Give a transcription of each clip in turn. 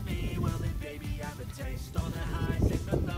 me, well then baby I have a taste. All the highs and the lows,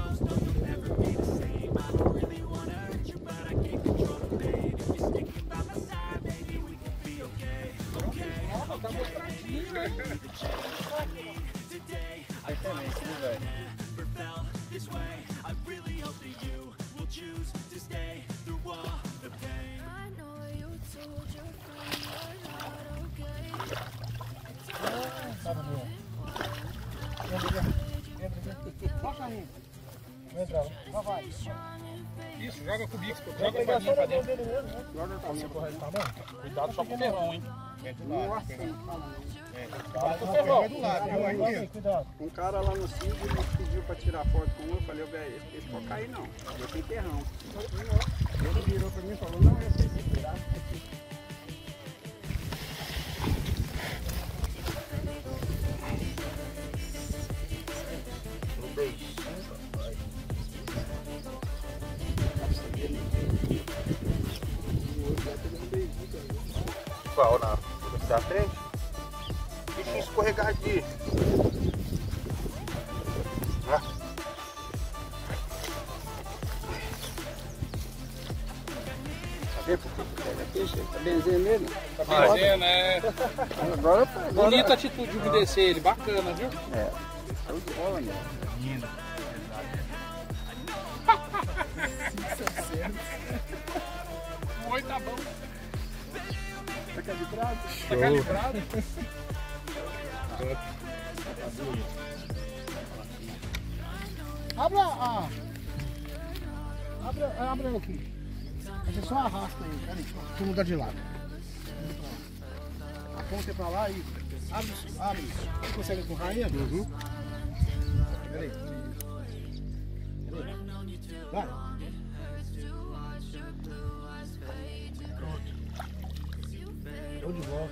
isso, joga com o bico, joga a palhinha pra dentro. Joga a palhinha pra dentro. Cuidado só com o ferrão, hein? Um cara lá no sítio me pediu pra tirar foto com um, eu falei, velho, esse não cai não, eu tenho terrão. Ele virou pra mim e falou, não, eu sei se tirar. Qual? Na da frente? Deixa escorregadinho. Tá benzendo ele? Tá benzendo, é. Agora tá. Bonita a atitude de obedecer ele, bacana, viu? É. Show de bola, né? Lindo. Oi, tá bom. Tá calibrado? Show. Tá calibrado? Abre aqui. Você só arrasta aí, peraí, deixa eu mudar de lado. Aponta pra lá e abre isso. Você consegue empurrar aí? Uhum. Peraí. Vai. Show de bola,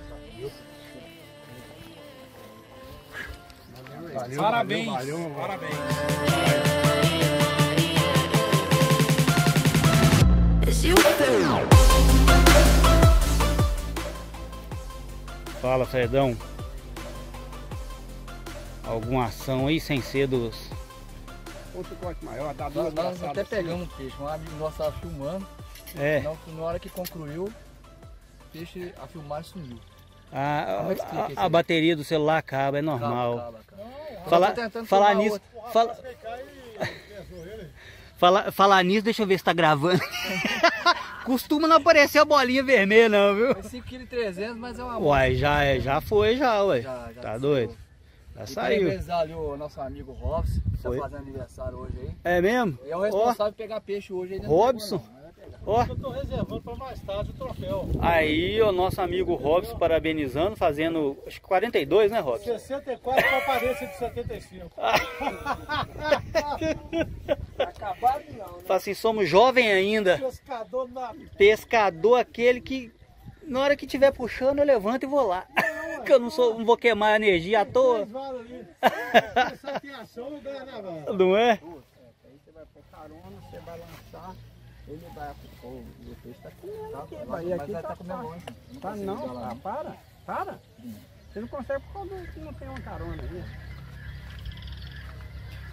valeu. Parabéns. Valeu. Parabéns. Fala, Fredão. Alguma ação aí sem ser dos... Outro corte maior, dá duas. Nós até pegamos assim. Peixe, um amigo nosso estava filmando. É. Na hora que concluiu, o peixe, a filmagem sumiu. A bateria do celular acaba, é normal. Acaba. Falar nisso... Falar nisso, deixa eu ver se tá gravando. Costuma não aparecer a bolinha vermelha não, viu? É 5,3 kg, mas é uma bola. Uai, já foi, ué. Já tá doido? Já saiu. Tem o nosso amigo Robson, que tá fazendo aniversário hoje aí. É mesmo? Ele é o responsável por pegar peixe hoje aí. Robson? Ó. Eu tô reservando pra mais tarde o troféu. Aí o nosso amigo Robson parabenizando, fazendo acho que 42, né, Robson? 64 com aparência de 75. Acabado não, né? Fala assim, somos jovens ainda. Pescador na... Pescador aquele que na hora que tiver puxando eu levanto e vou lá. Que eu não vou queimar energia à toa. Não é? Aí você vai pôr carona, você vai lançar. Ele vai aplicar o peixe, tá comendo. Tá não, tá, para. Você não consegue por causa que não tem uma carona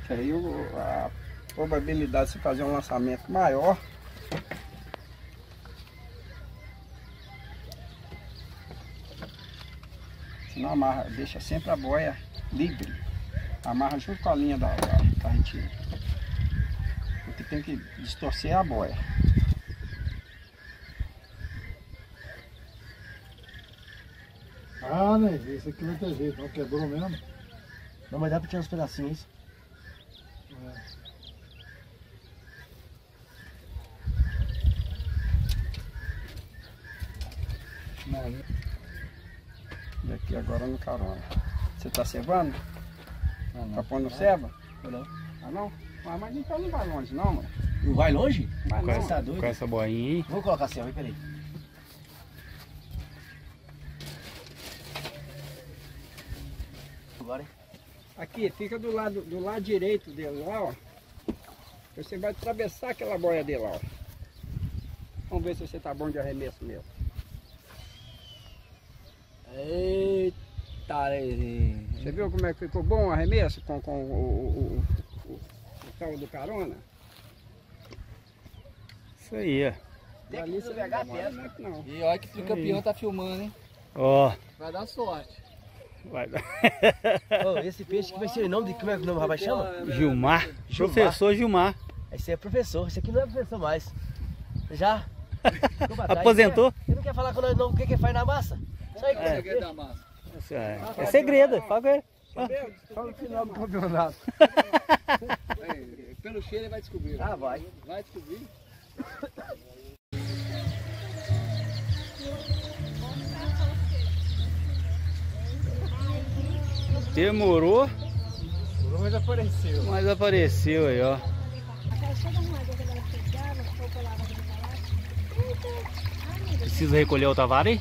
aí. Aí a probabilidade de se fazer um lançamento maior. Você não amarra, deixa sempre a boia livre. Amarra junto com a linha da carretilha. O que tem que distorcer é a boia. Ah, né? Isso aqui não tem jeito, não quebrou mesmo. Não, mas dá pra tirar uns pedacinhos. É. E aqui agora no carona. Você tá cevando? Não, não. Tá pondo ceva? Não. Ah, não? Mas então não vai longe não, mano. Não vai longe? Vai não. Tá doido. Com essa boinha aí. Vou colocar a ceva aí, peraí. Agora, hein? Aqui, fica do lado direito dele lá, ó. Você vai atravessar aquela boia dele lá, ó. Vamos ver se você tá bom de arremesso mesmo. Eita, você viu como é que ficou bom o arremesso com o cabo do carona? Isso aí, ó. Tem que pegar a testa. E olha que o campeão tá filmando, hein? Ó. Vai dar sorte. Vai dar. Oh, esse peixe que vai ser o nome de... Como é que o nome do rapaz chama? Gilmar. Professor Gilmar. Esse é professor. Esse aqui não é professor mais. Já? Aposentou? Ele não quer falar com nós não. O que que faz na massa? É segredo, fala o final do campeonato. Pelo cheiro ele vai descobrir. Ah, vai. Vai descobrir. Demorou. Mas apareceu. Mas apareceu aí, ó. Precisa recolher outra vara aí?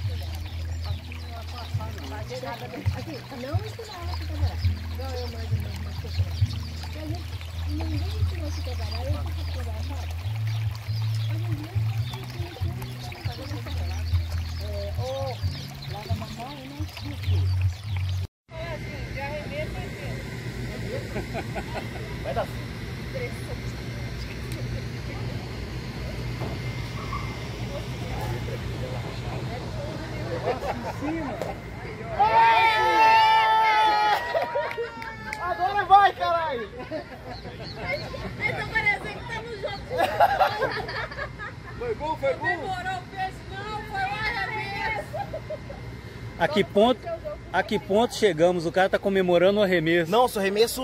Vai dar. Agora vai, caralho! Tá parecendo que tá no jogo. Foi bom, foi bom. Demorou o peixe, não, foi o arremesso. A que ponto chegamos? O cara tá comemorando o arremesso. Não, o arremesso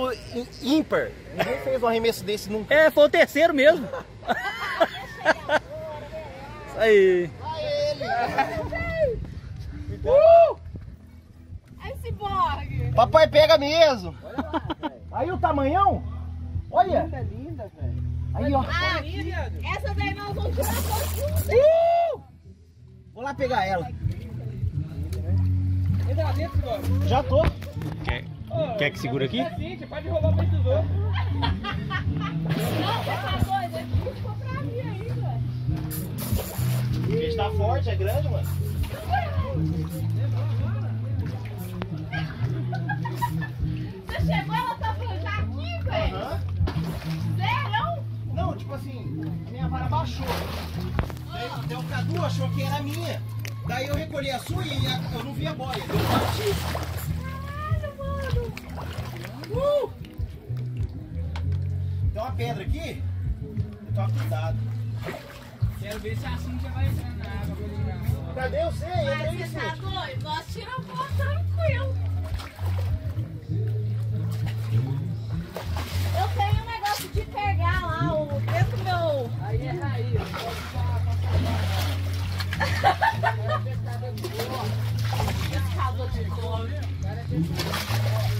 ímpar. Ninguém fez um arremesso desse nunca. É, foi o terceiro mesmo. Isso aí. Papai pega mesmo. Olha lá, velho. Aí o tamanhão. Olha. Linda, linda, velho. Aí, ó. Ah, essa daí nós vamos tirar todas. Vou lá pegar ela. Já tô. Quer que segura aqui? Pode roubar o peito dos outros. Nossa, essa coisa aqui ficou pra mim ainda. O peixe tá forte, é grande, mano. Você chegou, ela tá falando já aqui, velho? Uhum. Sério? Não, tipo assim, a minha vara baixou. Oh. Daí o Cadu achou que era minha. Daí eu recolhi a sua e eu não vi a boia. Eu bati. Caralho, mano! Tem uma pedra aqui. Eu tô acusado. Quero ver se a assim já vai entrar na água. Cadê você? Mas você tá doido? Nós tiramos o pó tranquilo. Eu tenho um negócio de pegar lá o dentro do meu... Aí é raiz.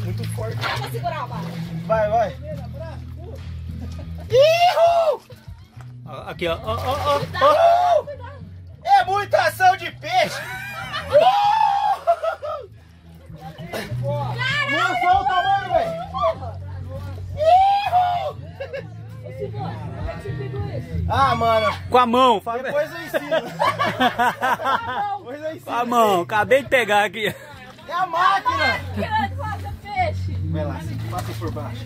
Muito forte. Dá pra segurar, vai. Vai, vai. Ihu! Aqui, ó. Oh. É muita ação de peixe. Não foi o tamanho, velho. Ah, mano. Com a mão. Depois eu ensino. Com a mão. Acabei de pegar aqui. É a máquina. Passa peixe. Vai lá, passa por baixo.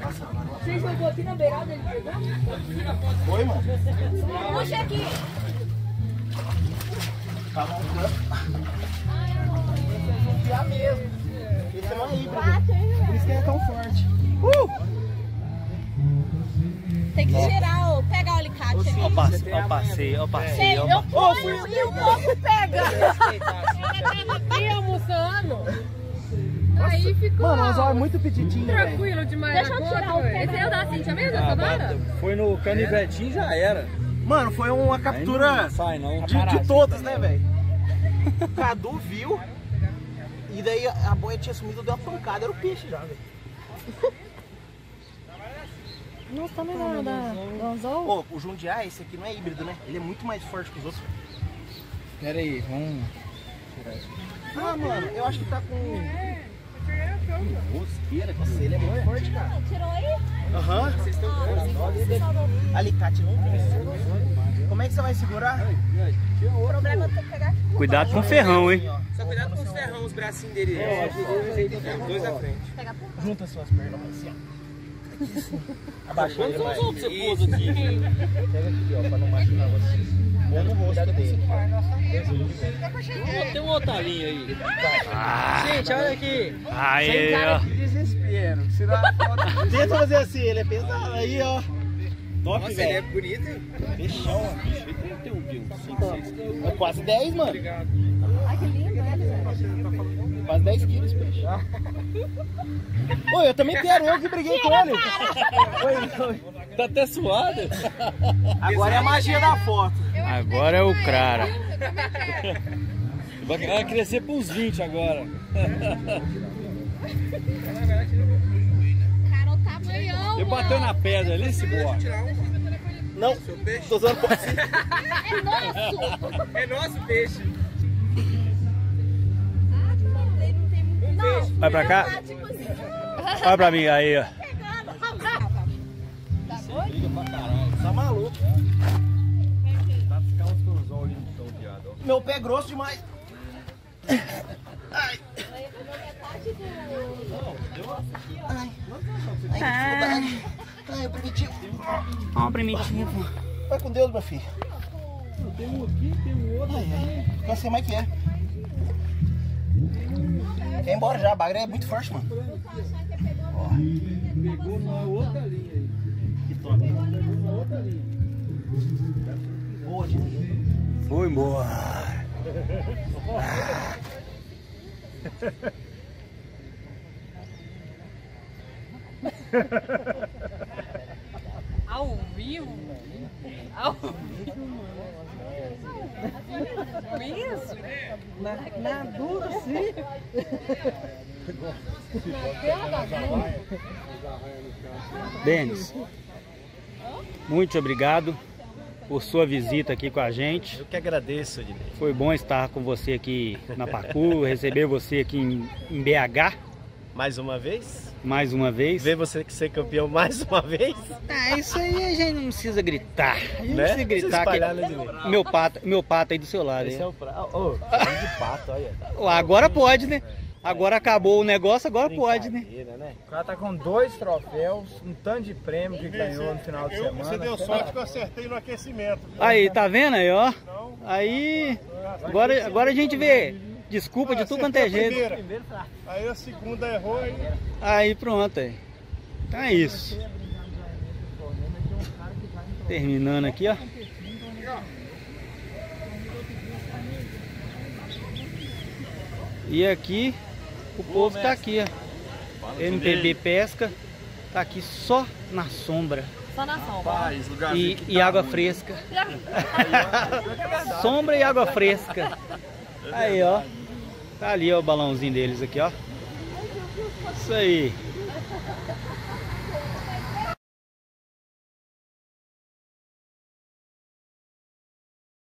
Passa lá. Você jogou aqui na beirada, ele pegou? Foi, mano. Puxa aqui. Tá bom, né? Vocês vão fiar mesmo. Esse é uma híbrida. que é tão forte. Tem que girar, pega o alicate. Eu passei. Eu ponho e o povo pega. Ela tava bem almoçando. Aí ficou... Mano, mas olha, muito pedidinho. Tranquilo demais. Deixa eu tirar o pé. Esse é o da Cintia mesmo, essa vara? Foi no canivetinho e já era. Mano, foi uma captura de todas, né, velho? O Cadu viu. E daí a boia tinha sumido, deu uma pancada, era o peixe já, velho. Nossa, também não, da anzol. Pô, o Jundiaí, esse aqui não é híbrido, né? Ele é muito mais forte que os outros. Pera aí, vamos tirar isso. Ah, mano, eu acho que tá com... Rosqueira, você, ele é muito forte, cara. Tirou aí? Aham. Vocês estão com... Alicate não tem. Como é que você vai segurar? O problema é que eu pegar aqui. Cuidado com o ferrão, hein? Só cuidado com os ferrão, os bracinhos dele. É, dois à frente. Junta suas pernas, assim, ó. Quantos outros você pôs aqui? Pega aqui, ó, pra não machucar você. Põe no rosto dele. Tem um outro alinho aí. Gente, olha aqui. Aí, sem cara de desespero. Tenta fazer assim, ele é pesado. Aí, ó. Top, velho. Ele é bonito, hein? Fechão, ó. É quase 10, mano. Ai, que lindo, né? Quase 10 quilos, peixe. Ô, eu também quero, eu que briguei com ele. Tá até suado. Agora é a magia da foto. Agora é o cara. Vai crescer para uns 20 agora. Cara, o tamanhão. Eu bateu na pedra ali, esse bote. Não, tô usando posse. É nosso. É nosso peixe. Vai pra cá? Olha pra mim, aí, ó. Tá maluco. Meu pé é grosso demais. Ai. Ai, o primitivo. Ó, o primitivo. Vai com Deus, meu filho. Tem um aqui, tem um outro. Não sei mais que é. Quer embora já, a bagre é muito forte, mano. Pegou na outra linha aí. Que top. Pegou na outra linha. Boa, gente. Foi embora. Ao vivo? Ao vivo? Isso? Na dura, sim. Denis, muito obrigado por sua visita aqui com a gente. Eu que agradeço, Denis. Foi bom estar com você aqui na Pacu, receber você aqui em BH. Mais uma vez? Mais uma vez. Ver você ser campeão mais uma vez? Ah, isso aí a gente não precisa gritar. A gente não precisa gritar. Que... Meu pato aí do seu lado. Esse é o prato. Ô, de pato, olha. Agora pode, né? Agora acabou o negócio, agora pode, né? O cara tá com 2 troféus, um tanto de prêmio que ganhou no final de semana. Você deu sorte que eu acertei no aquecimento. Aí, tá vendo aí, ó? Aí, agora a gente vê... Desculpa de tudo quanto é jeito. Aí a segunda errou aí. Aí pronto. Aí. Então é isso. Terminando aqui, ó. E aqui o povo tá aqui, ó. MPB Pesca tá aqui só na sombra. Só na sombra. E água fresca. Sombra e água fresca. Aí, ó. Tá ali, ó, o balãozinho deles aqui, ó. Isso aí.